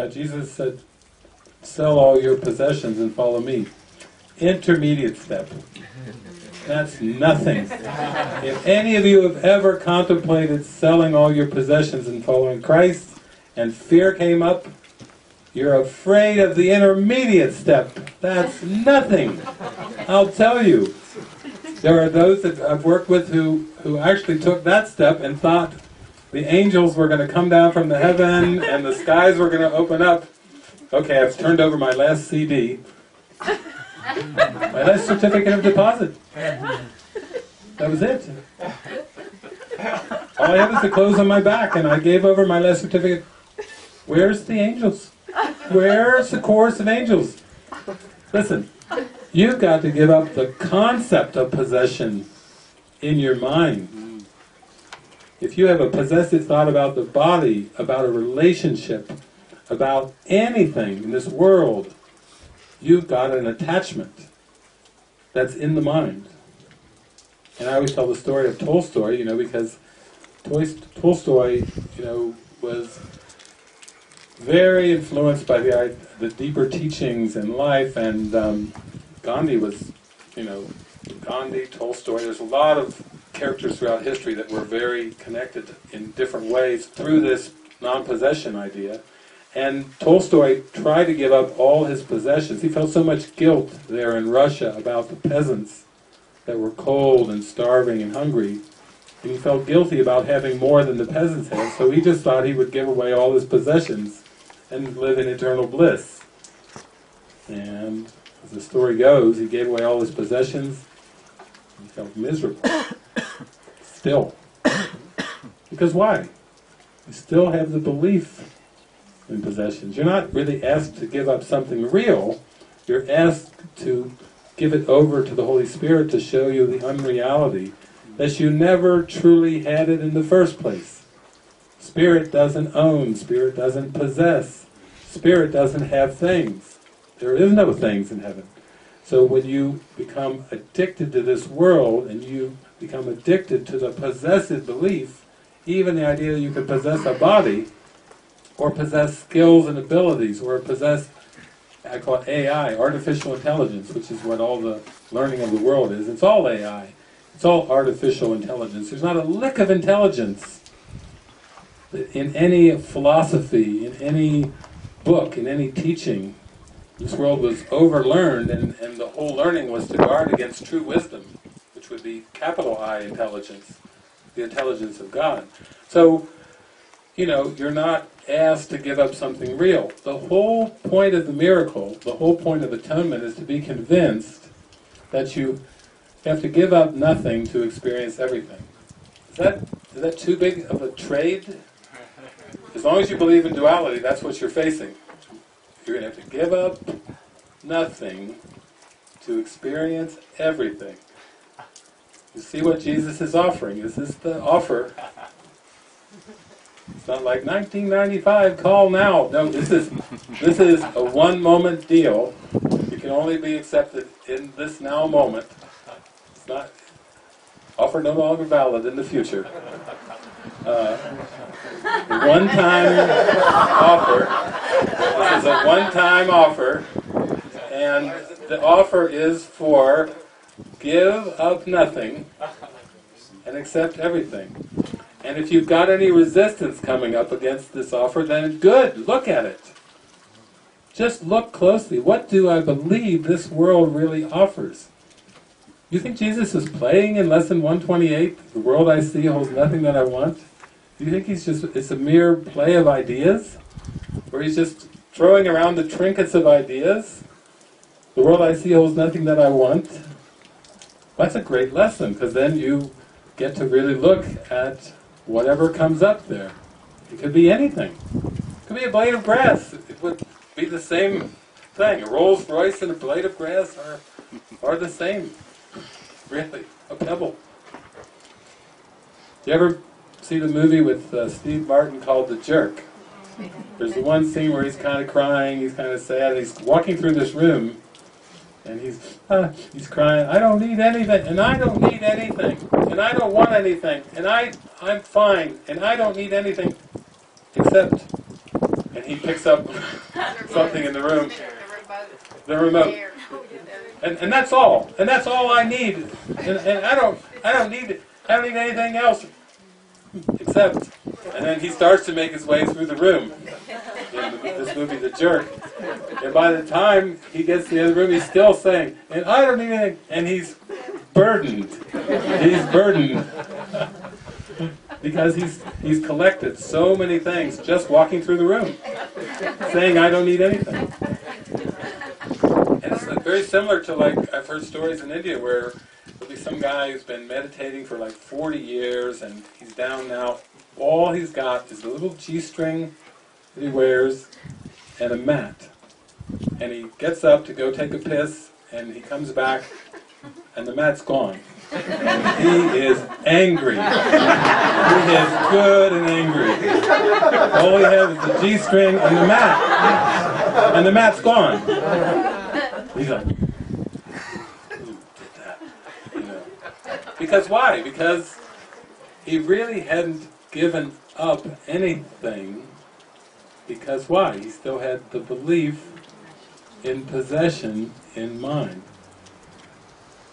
Yeah, Jesus said, sell all your possessions and follow me. Intermediate step. That's nothing. If any of you have ever contemplated selling all your possessions and following Christ, and fear came up, you're afraid of the intermediate step. That's nothing. I'll tell you. There are those that I've worked with who actually took that step and thought the angels were going to come down from the heaven and the skies were going to open up. Okay, I've turned over my last CD. My last certificate of deposit. That was it. All I have is the clothes on my back, and I gave over my last certificate. Where's the angels? Where's the chorus of angels? Listen, you've got to give up the concept of possession in your mind. If you have a possessive thought about the body, about a relationship, about anything in this world, you've got an attachment that's in the mind. And I always tell the story of Tolstoy, you know, because Tolstoy, you know, was very influenced by the deeper teachings in life, and Gandhi was, you know, Gandhi, Tolstoy, there's a lot of characters throughout history that were very connected in different ways through this non-possession idea. And Tolstoy tried to give up all his possessions. He felt so much guilt there in Russia about the peasants that were cold and starving and hungry. And he felt guilty about having more than the peasants had, so he just thought he would give away all his possessions and live in eternal bliss. And as the story goes, he gave away all his possessions and he felt miserable. Still. Because why? You still have the belief in possessions. You're not really asked to give up something real, you're asked to give it over to the Holy Spirit to show you the unreality that you never truly had it in the first place. Spirit doesn't own, Spirit doesn't possess, Spirit doesn't have things. There is no things in heaven. So when you become addicted to this world and you become addicted to the possessive belief, even the idea that you can possess a body, or possess skills and abilities, or possess, I call it AI, artificial intelligence, which is what all the learning of the world is. It's all AI. It's all artificial intelligence. There's not a lick of intelligence in any philosophy, in any book, in any teaching. This world was overlearned, and the whole learning was to guard against true wisdom, which would be capital I intelligence, the intelligence of God. So, you know, you're not asked to give up something real. The whole point of the miracle, the whole point of atonement is to be convinced that you have to give up nothing to experience everything. Is that too big of a trade? As long as you believe in duality, that's what you're facing. You're going to have to give up nothing to experience everything. You see what Jesus is offering? This is the offer. It's not like 1995, call now. No, this is a one-moment deal. You can only be accepted in this now moment. It's not offer no longer valid in the future. One-time offer. This is a one-time offer, and the offer is for give up nothing and accept everything. And if you've got any resistance coming up against this offer, then good, look at it. Just look closely. What do I believe this world really offers? You think Jesus is playing in Lesson 128, the world I see holds nothing that I want? Do you think it's a mere play of ideas? Where he's just throwing around the trinkets of ideas? The world I see holds nothing that I want? Well, that's a great lesson, because then you get to really look at whatever comes up there. It could be anything. It could be a blade of grass. It would be the same thing. A Rolls Royce and a blade of grass are the same. Really. A pebble. You ever see the movie with Steve Martin called The Jerk? There's the one scene where he's kind of crying, he's kind of sad, he's walking through this room and he's crying, I don't need anything, and I don't need anything, and I don't want anything, and I'm fine, and I don't need anything except and he picks up something in the room. The remote. And that's all. And that's all I need. And I don't need anything else except. And then he starts to make his way through the room. In this movie, The Jerk. And by the time he gets to the other room, he's still saying, and I don't need anything. And he's burdened. He's burdened. Because he's collected so many things just walking through the room, saying I don't need anything. And it's like very similar to, like, I've heard stories in India where there'll be some guy who's been meditating for like 40 years and he's down now. All he's got is a little G-string that he wears and a mat. And he gets up to go take a piss and he comes back and the mat's gone. And he is angry. He is good and angry. All he has is the G-string and the mat. And the mat's gone. He's like, who did that? You know. Because why? Because he really hadn't given up anything. Because why? He still had the belief in possession in mind.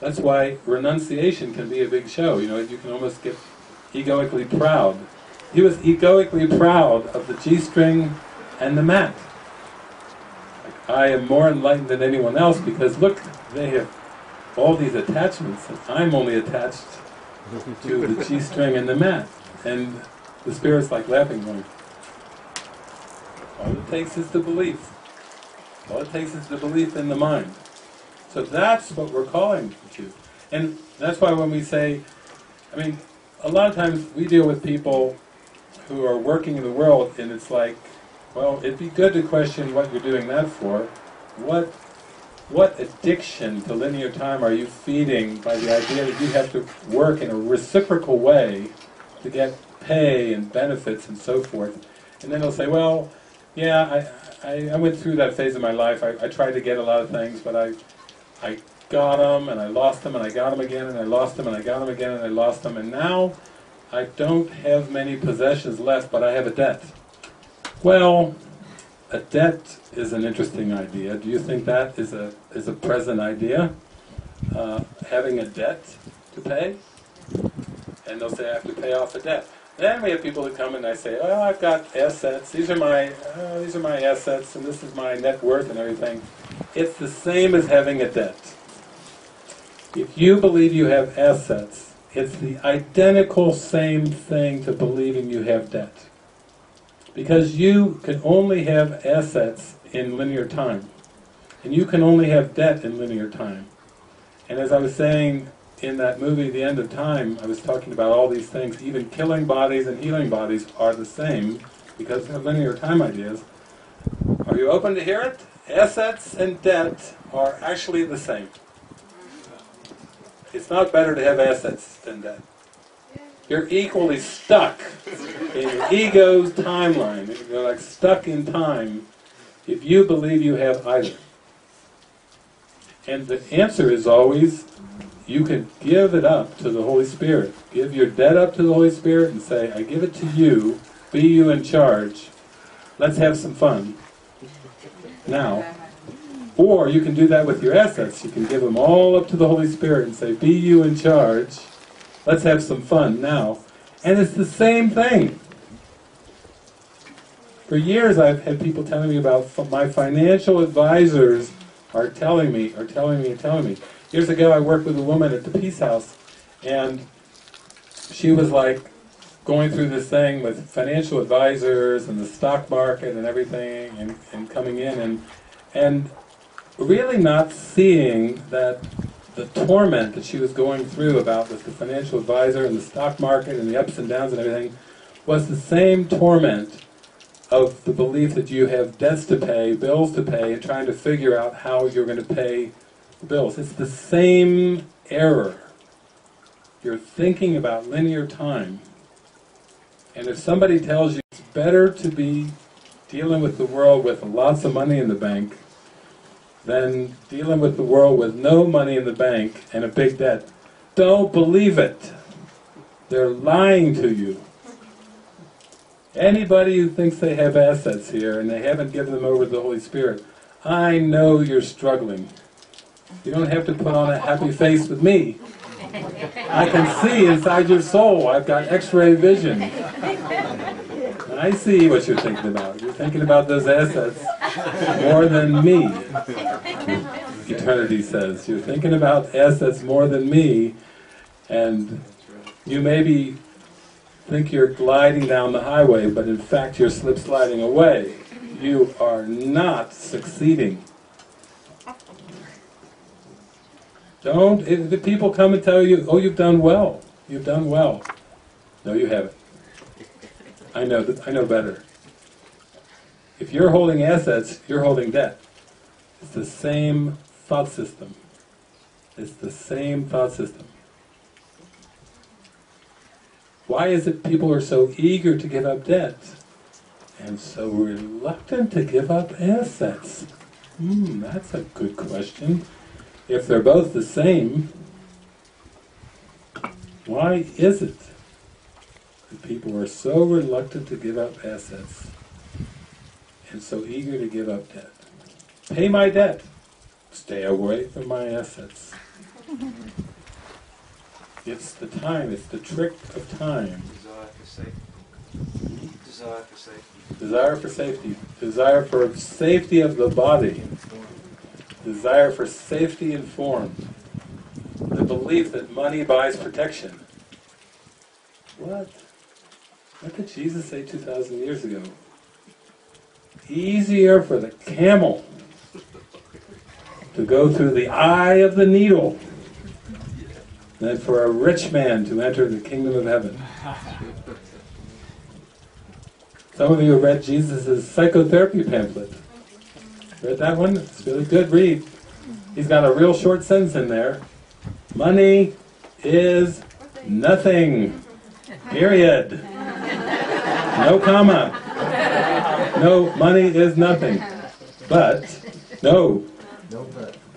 That's why renunciation can be a big show. You know, you can almost get egoically proud. He was egoically proud of the G-string and the mat. Like, I am more enlightened than anyone else because look, they have all these attachments and I'm only attached to the G-string and the mat. And the Spirit's like laughing going, all it takes is the belief. All it takes is the belief in the mind. So that's what we're calling to. And that's why when we say, I mean, a lot of times we deal with people who are working in the world and it's like, well, it'd be good to question what you're doing that for. What addiction to linear time are you feeding by the idea that you have to work in a reciprocal way to get pay and benefits and so forth? And then they'll say, well, yeah, I went through that phase of my life. I tried to get a lot of things, but I got them, and I lost them, and I got them again, and I lost them, and I got them again, and I lost them, and now I don't have many possessions left, but I have a debt. Well, a debt is an interesting idea. Do you think that is a present idea? Having a debt to pay? And they'll say, I have to pay off a debt. Then we have people who come and I say, oh, I've got assets, these are my assets, and this is my net worth and everything. It's the same as having a debt. If you believe you have assets, it's the identical same thing to believing you have debt. Because you can only have assets in linear time. And you can only have debt in linear time. And as I was saying in that movie, The End of Time, I was talking about all these things. Even killing bodies and healing bodies are the same because they're linear time ideas. Are you open to hear it? Assets and debt are actually the same. It's not better to have assets than debt. You're equally stuck in your ego's timeline. You're like stuck in time if you believe you have either. And the answer is always, you can give it up to the Holy Spirit. Give your debt up to the Holy Spirit and say, I give it to you, be you in charge, let's have some fun now. Or you can do that with your assets. You can give them all up to the Holy Spirit and say, be you in charge, let's have some fun now. And it's the same thing. For years I've had people telling me about, my financial advisors are telling me. Years ago I worked with a woman at the Peace House and she was like going through this thing with financial advisors and the stock market and everything and coming in and really not seeing that the torment that she was going through about with the financial advisor and the stock market and the ups and downs and everything was the same torment of the belief that you have debts to pay, bills to pay, and trying to figure out how you're going to pay the bills. It's the same error. You're thinking about linear time. And if somebody tells you it's better to be dealing with the world with lots of money in the bank than dealing with the world with no money in the bank and a big debt, don't believe it. They're lying to you. Anybody who thinks they have assets here and they haven't given them over to the Holy Spirit, I know you're struggling. You don't have to put on a happy face with me. I can see inside your soul. I've got x-ray vision. And I see what you're thinking about. You're thinking about those assets more than me. Eternity says, you're thinking about assets more than me, and you maybe think you're gliding down the highway, but in fact you're slip-sliding away. You are not succeeding. Don't, if the people come and tell you, oh, you've done well. No, you haven't. I know better. If you're holding assets, you're holding debt. It's the same thought system. It's the same thought system. Why is it people are so eager to give up debt and so reluctant to give up assets? That's a good question. If they're both the same, why is it that people are so reluctant to give up assets and so eager to give up debt? Pay my debt. Stay away from my assets. It's the time, it's the trick of time. Desire for safety. Desire for safety. Desire for safety. Desire for safety of the body. Desire for safety in form. The belief that money buys protection. What? What did Jesus say 2,000 years ago? Easier for the camel to go through the eye of the needle than for a rich man to enter the kingdom of heaven. Some of you have read Jesus' psychotherapy pamphlet. Read that one? It's really good. Read. He's got a real short sentence in there. Money is nothing. Period. No comma. No, money is nothing. But, no.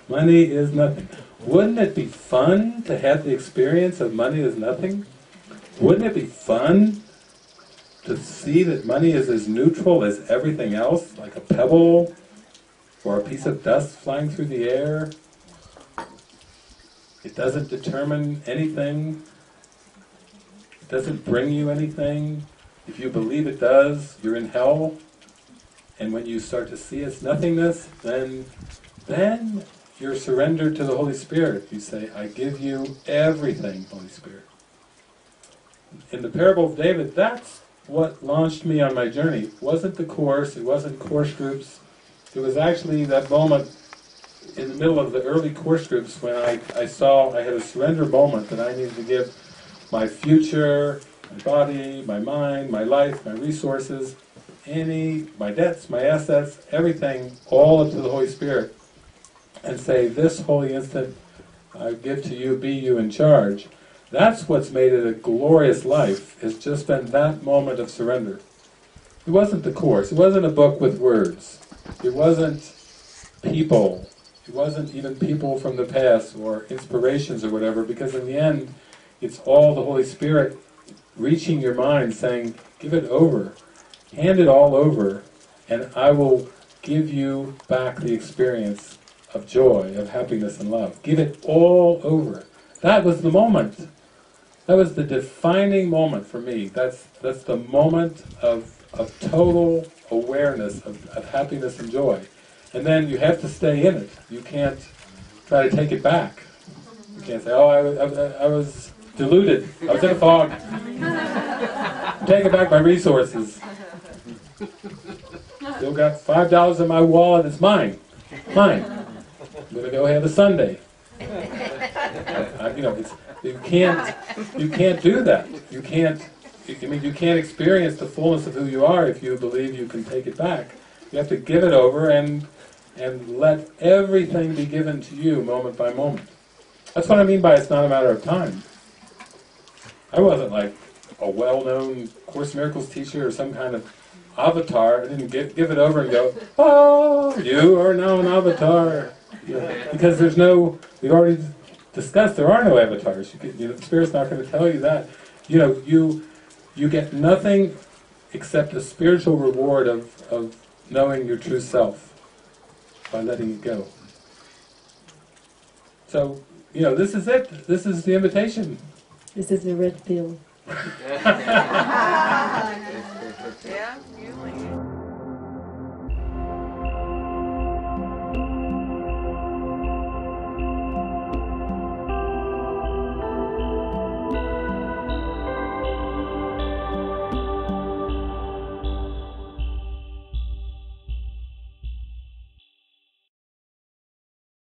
Money is nothing. Wouldn't it be fun to have the experience of money is nothing? Wouldn't it be fun to see that money is as neutral as everything else, like a pebble or a piece of dust flying through the air? It doesn't determine anything. It doesn't bring you anything. If you believe it does, you're in hell. And when you start to see its nothingness, then you're surrendered to the Holy Spirit. You say, I give you everything, Holy Spirit. In the parable of David, that's what launched me on my journey. It wasn't the Course, it wasn't Course groups. It was actually that moment in the middle of the early Course groups when I saw I had a surrender moment that I needed to give my future, my body, my mind, my life, my resources, my debts, my assets, everything, all up to the Holy Spirit. And say, this holy instant I give to you, be you in charge. That's what's made it a glorious life. It's just been that moment of surrender. It wasn't the Course. It wasn't a book with words. It wasn't people. It wasn't even people from the past or inspirations or whatever, because in the end, it's all the Holy Spirit reaching your mind, saying, give it over. Hand it all over, and I will give you back the experience of joy, of happiness and love. Give it all over. That was the moment. That was the defining moment for me. That's the moment of total awareness of happiness and joy. And then you have to stay in it. You can't try to take it back. You can't say, oh, I was deluded. I was in a fog. Taking back my resources. Still got $5 in my wallet. It's mine. Mine. I'm gonna go have a sundae. You can't do that. You can't experience the fullness of who you are if you believe you can take it back. You have to give it over and let everything be given to you moment by moment. That's what I mean by it's not a matter of time. I wasn't like a well-known Course in Miracles teacher or some kind of avatar. I didn't give it over and go, oh, you are now an avatar. Yeah. Because there's no, we've already discussed, there are no avatars. The Spirit's not going to tell you that. You get nothing accept the spiritual reward of knowing your true self by letting it go. So, you know, this is it. This is the invitation. This is the red pill. Yeah.